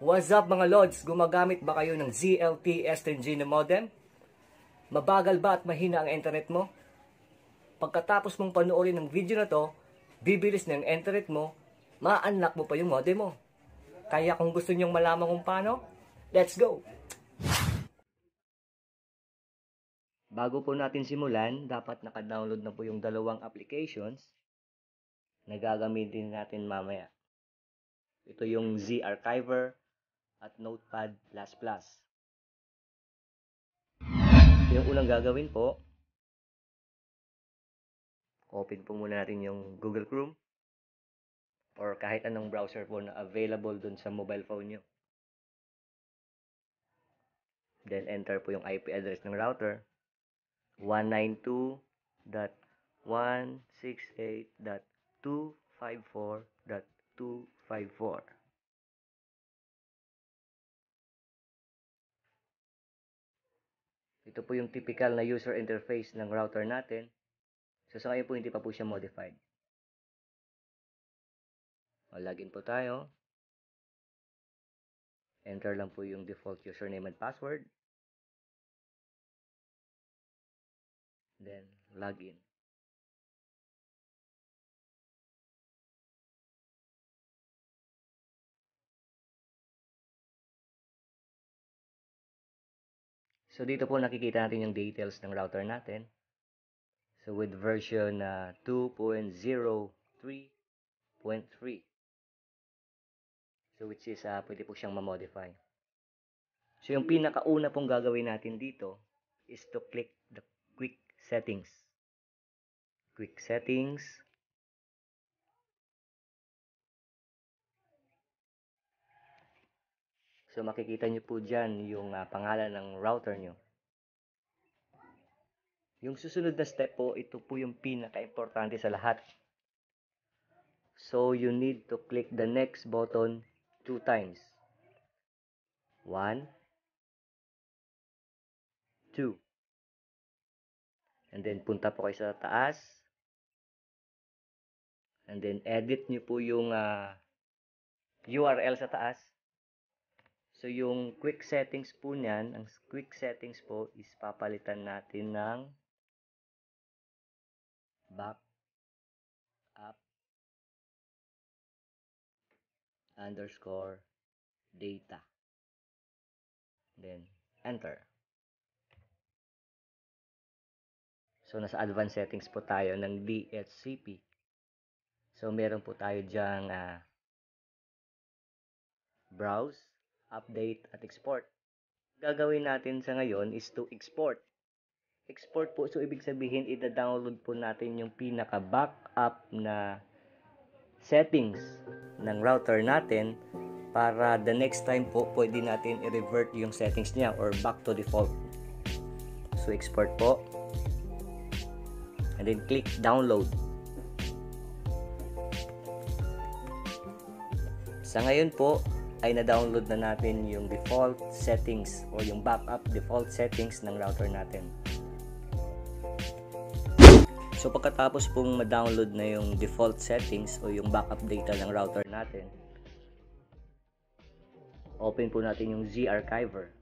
What's up mga Lods? Gumagamit ba kayo ng ZLT-S10G na modem? Mabagal ba at mahina ang internet mo? Pagkatapos mong panoorin ng video na to, bibilis na ang internet mo, ma-unlock mo pa yung modem mo. Kaya kung gusto nyong malaman kung paano, let's go! Bago po natin simulan, dapat naka-download na po yung dalawang applications na gagamitin natin mamaya. Ito yung Z-Archiver at Notepad Plus Plus. Yung unang gagawin po, open po muna natin yung Google Chrome or kahit anong browser po na available dun sa mobile phone nyo. Then enter po yung IP address ng router 192.168.254.254. Ito po yung typical na user interface ng router natin. So sa ngayon po hindi pa po siya modified. Login po tayo. Enter lang po yung default username and password. Then login. So dito po nakikita natin yung details ng router natin. So with version 2.03.3. So which is pwede po siyang ma-modify. So yung pinakauna pong gagawin natin dito is to click the quick settings. Quick settings. So makikita nyo po dyan yung pangalan ng router nyo. Yung susunod na step po, ito po yung pinaka-importante sa lahat. So you need to click the next button 2 times. 1, 2. And then punta po kayo sa taas. And then edit nyo po yung URL sa taas. So yung quick settings po niyan, ang quick settings po is papalitan natin ng backup_data. Then enter. So nasa advanced settings po tayo ng DHCP. So meron po tayo dyang browse, update at export. Gagawin natin sa ngayon is to export. Export po, so ibig sabihin ida-download po natin yung pinaka-backup na settings ng router natin para the next time po pwede natin i-revert yung settings niya or back to default. So export po and then click download. Sa ngayon po ay na-download na natin yung default settings or yung backup default settings ng router natin. So pagkatapos pong ma-download na yung default settings o yung backup data ng router natin, open po natin yung Z-Archiver.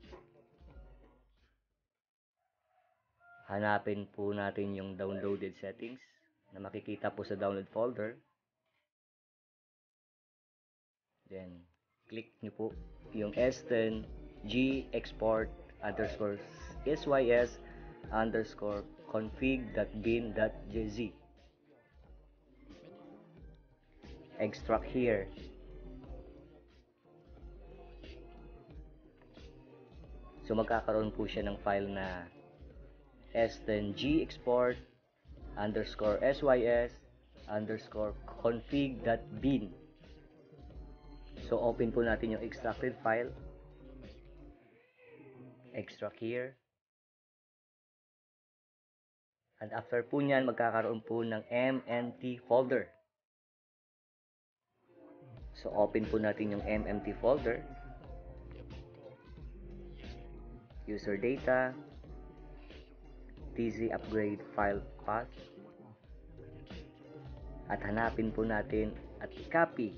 Hanapin po natin yung downloaded settings na makikita po sa download folder. Then click nyo po yung S10G export _sys_config.bin.jz. Extract here. So magkakaroon po siya ng file na s10g export _sys_config.bin. So open po natin yung extracted file. Extract here. And after po niyan, magkakaroon po ng MNT folder. So, open po natin yung MNT folder. User data. TZ upgrade file path. At hanapin po natin at i-copy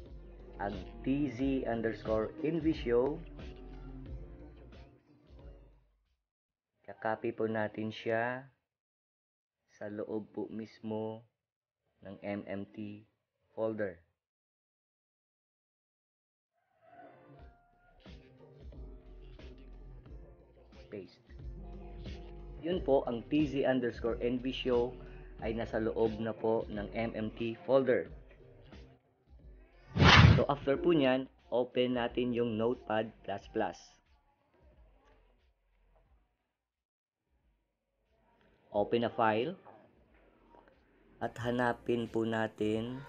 at dz_invisio. Kakopy po natin siya sa loob po mismo ng MMT folder. Paste. Yun po, ang tz_nvshow ay nasa loob na po ng MMT folder. So after po nyan, open natin yung Notepad Plus Plus. Open a file at hanapin po natin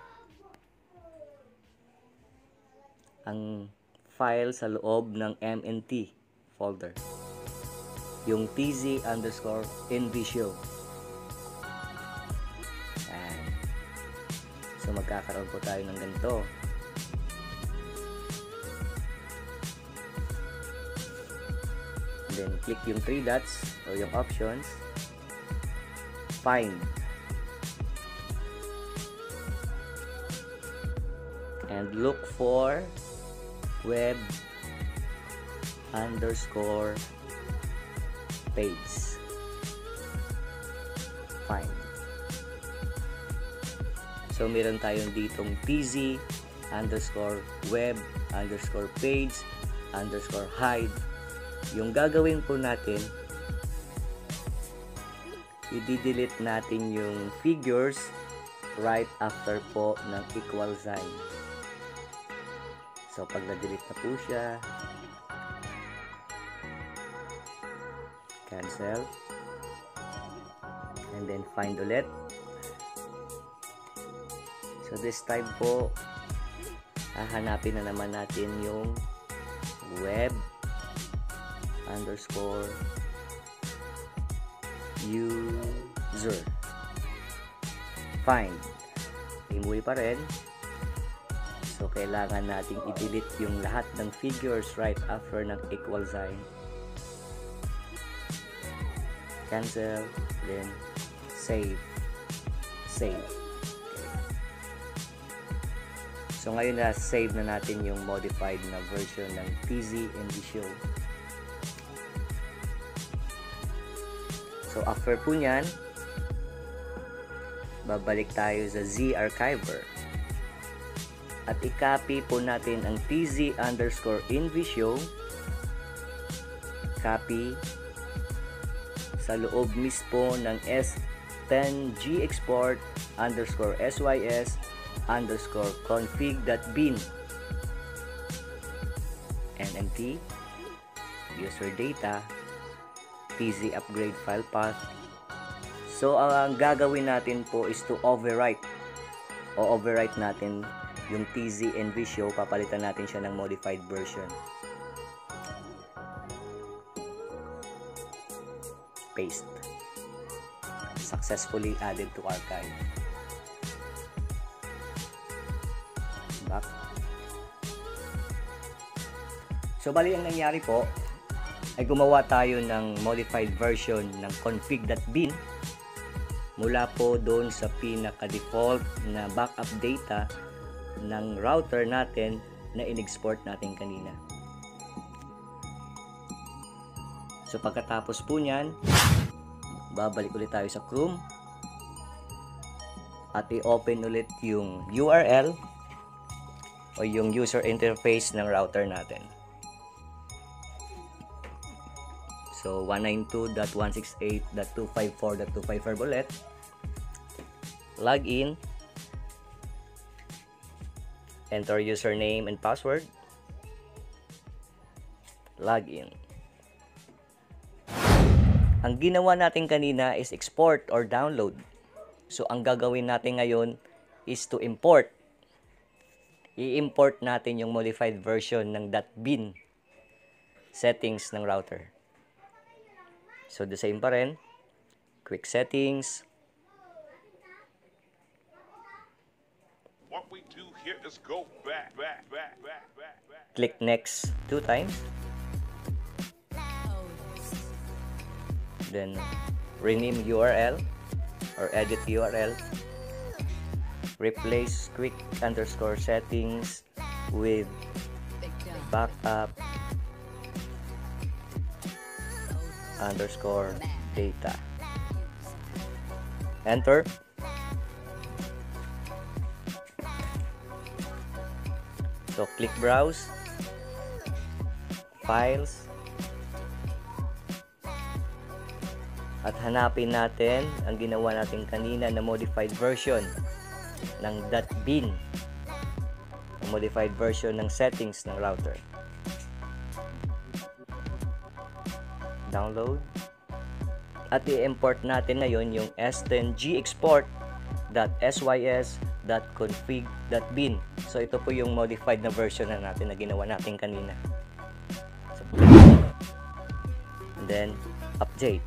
ang file sa loob ng MNT folder, yung tz_nvshow. So magkakaroon po tayo ng ganito. And then click yung 3 dots o yung options, find, and look for web_page. Find. So meron tayong ditong tz_web_page_hide. Yung gagawin po natin, i-delete natin yung figures right after po ng equal sign. So pag na-delete na po siya, cancel, and then find ulit. So this time po, hahanapin na naman natin yung web_user. Find. Imuwi pa rin. So kailangan nating i-delete yung lahat ng figures right after ng equal sign. Cancel, then save. Save. Okay. So ngayon na save na natin yung modified na version ng tz_nvshow. So after po nyan, babalik tayo sa Z-Archiver at i-copy po natin ang tz_nvshow, copy sa loob mismo ng S10G export _sys_config.bin, MMT, user data, tz upgrade file path. So ang gagawin natin po is to overwrite, o overwrite natin yung tz_nvshow, papalitan natin siya ng modified version. Paste. Successfully added to archive. Back. So bali ang nangyari po ay gumawa tayo ng modified version ng config.bin mula po doon sa pinaka-default na backup data ng router natin na in-export natin kanina. So pagkatapos po nyan, babalik ulit tayo sa Chrome at i-open ulit yung URL o yung user interface ng router natin. So 192.168.254.254 ulit. Login. Enter username and password. Login. Ang ginawa natin kanina is export or download. So ang gagawin natin ngayon is to import. I-import natin yung modified version ng .bin settings ng router. So the same pa rin, quick settings. What we do here is go back. Click next 2 times. Then rename URL or edit URL. Replace quick_settings with backup underscore data. Enter. So click browse, files, at hanapin natin ang ginawa natin kanina na modified version ng .bin, ang modified version ng settings ng router. Download. At i-import natin ngayon yung S10G export.sys.config.bin. So ito po yung modified na version na natin na ginawa natin kanina. So, and then update.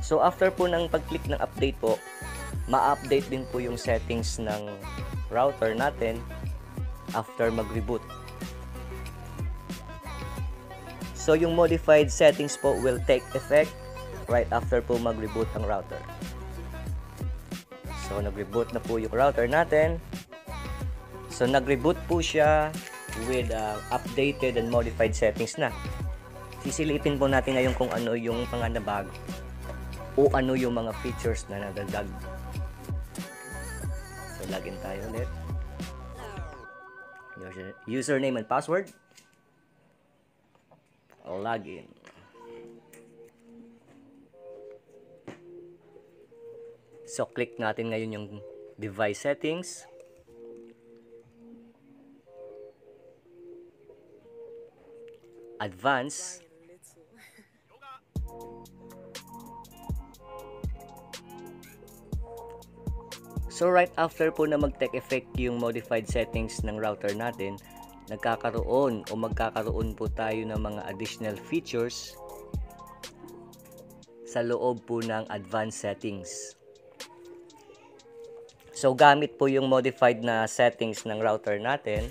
So after po ng pag-click ng update po, ma-update din po yung settings ng router natin after mag-reboot. So yung modified settings po will take effect right after po mag-reboot ang router. So nag-reboot na po yung router natin. So nag-reboot po siya with updated and modified settings na. Sisilipin po natin ngayon kung ano yung mga nabago o ano yung mga features na nadagdag. So login tayo ulit. Username and password. Login. So click natin ngayon yung device settings. Advanced. So right after po na mag-take effect yung modified settings ng router natin, magkakaroon po tayo ng mga additional features sa loob po ng advanced settings. So gamit po yung modified na settings ng router natin,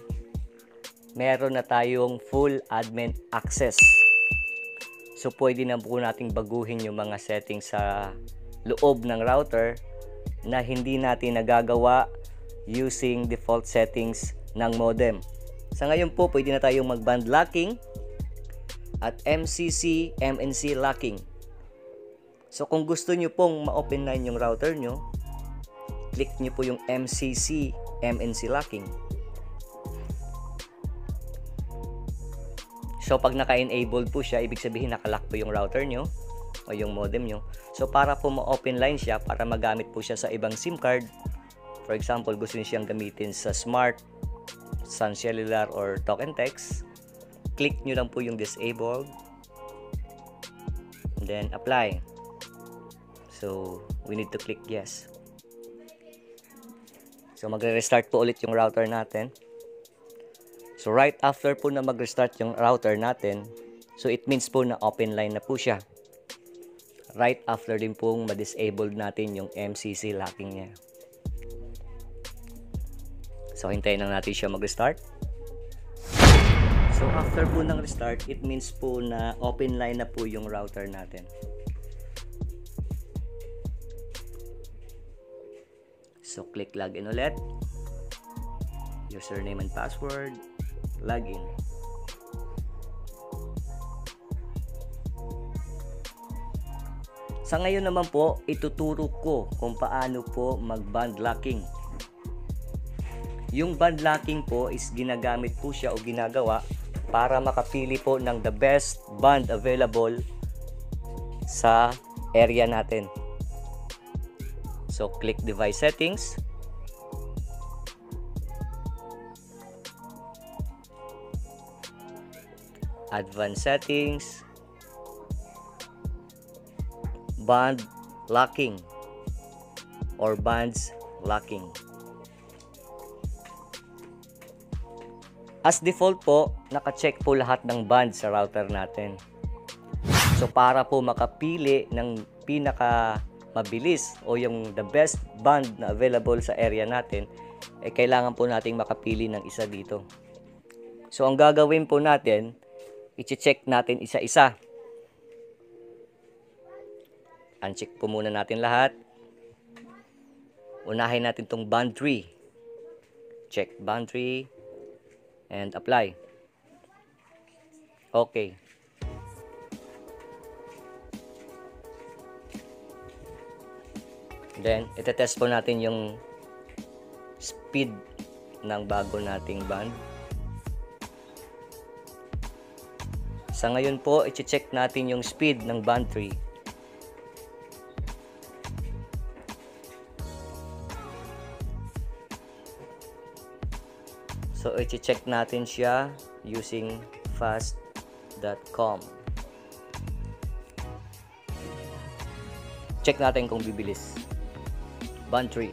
meron na tayong full admin access. So pwede na po nating baguhin yung mga settings sa loob ng router na hindi natin nagagawa using default settings ng modem. Sa ngayon po, pwede na tayong mag-band locking at MCC-MNC locking. So kung gusto nyo pong ma-open line yung router nyo, click nyo po yung MCC-MNC locking. So pag naka-enable po siya, ibig sabihin nakalock po yung router nyo o yung modem nyo. So para po ma-open line siya, para magamit po siya sa ibang SIM card, for example, gusto nyo siyang gamitin sa smart, sun cellular, or talk and text, click nyo lang po yung disabled, and then apply. So we need to click yes. So magre-restart po ulit yung router natin. So right after po na mag-restart yung router natin, so it means po na open line na po siya. Right after din pong ma-disable natin yung MCC locking niya. So hintayin lang natin siya mag-restart. So after po ng restart, it means po na open line na po yung router natin. So click login ulit. Username and password. Login. Sa ngayon naman po, ituturo ko kung paano po mag-band locking. Yung band locking po is ginagamit po siya o ginagawa para makapili po ng the best band available sa area natin. So click device settings. Advanced settings. Band locking or bands locking. As default po, naka-check po lahat ng band sa router natin. So para po makapili ng pinaka mabilis o yung the best band na available sa area natin, eh kailangan po nating makapili ng isa dito. So ang gagawin po natin, i-check natin isa-isa. Uncheck po muna natin lahat. Unahin natin tong band 3. check boundary, and apply. Okay. Then, itetest po natin yung speed ng bago nating band. Sa ngayon po, i-check natin yung speed ng band 3. So, i-check natin siya using fast.com. Check natin kung bibilis. Band 3.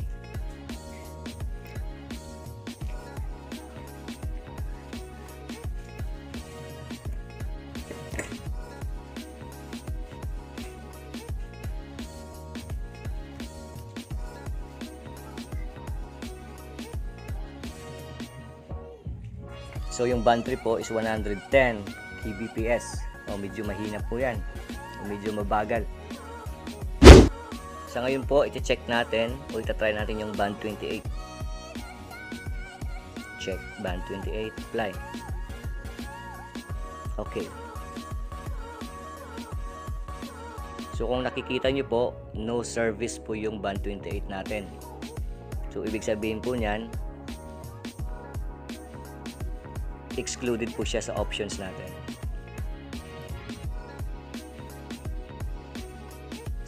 So yung band 3 po is 110 kbps. O medyo mahina po yan. O medyo mabagal. Sa ngayon po, iti-check natin o itatry natin yung band 28. Check band 28, apply. Okay. So kung nakikita nyo po, no service po yung band 28 natin. So ibig sabihin po niyan, excluded po siya sa options natin.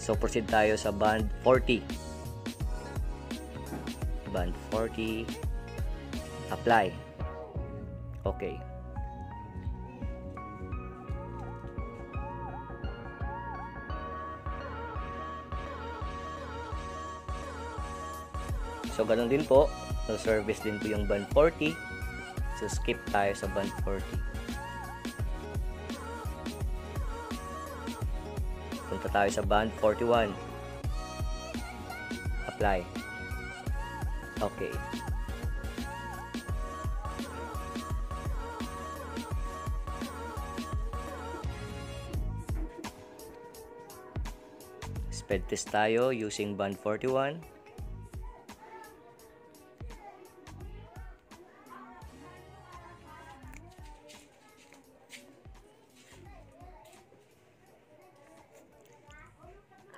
So, proceed tayo sa band 40. Band 40. Apply. Okay. So, ganun din po. So, service din po yung band 40. So, skip tayo sa band 40. Punta tayo sa band 41. Apply. Okay. Speed test tayo using band 41.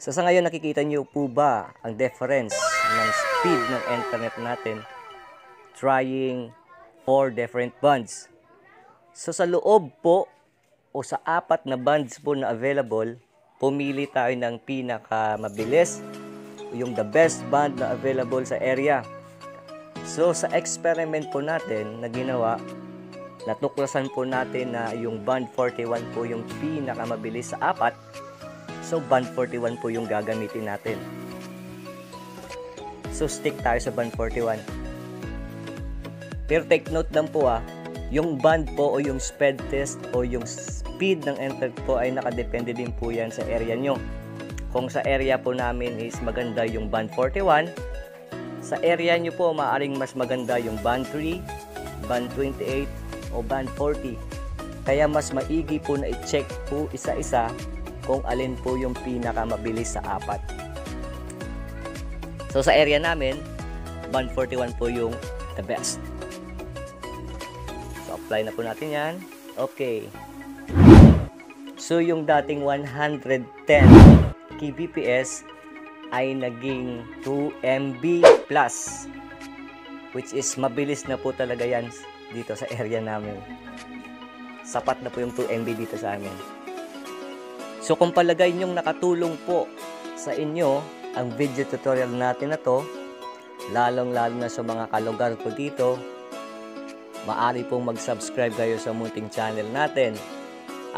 So sa ngayon, nakikita nyo po ba ang difference ng speed ng internet natin trying 4 different bands? So sa loob po o sa 4 na bands po na available, pumili tayo ng pinakamabilis o yung the best band na available sa area. So sa experiment po natin na ginawa, natuklasan po natin na yung band 41 po yung pinakamabilis sa 4. So, band 41 po yung gagamitin natin. So, stick tayo sa band 41. Pero take note lang po yung band po o yung speed test o yung speed ng internet po ay nakadepende din po yan sa area nyo. Kung sa area po namin is maganda yung band 41, sa area nyo po maaring mas maganda yung band 3, band 28, o band 40. Kaya mas maigi po na i-check po isa-isa kung alin po yung pinakamabilis sa 4. So sa area namin, band 41 po yung the best. So apply na po natin yan. Okay. So yung dating 110 kbps ay naging 2 MB plus, which is mabilis na po talaga yan dito sa area namin. Sapat na po yung 2 MB dito sa amin. So kung palagay nyong nakatulong po sa inyo ang video tutorial natin na to, lalong-lalo na sa mga kalugar po dito, maaari pong mag-subscribe kayo sa munting channel natin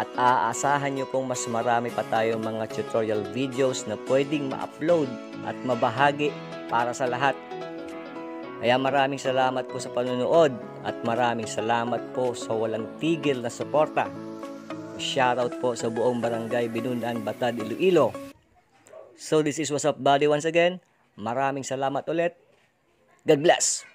at aasahan nyo pong mas marami pa tayong mga tutorial videos na pwedeng ma-upload at mabahagi para sa lahat. Kaya maraming salamat po sa panunood at maraming salamat po sa walang tigil na suporta. Shoutout po sa buong barangay Binundan, Batad, Iloilo. So this is What's Up Buddy once again. Maraming salamat ulit. God bless.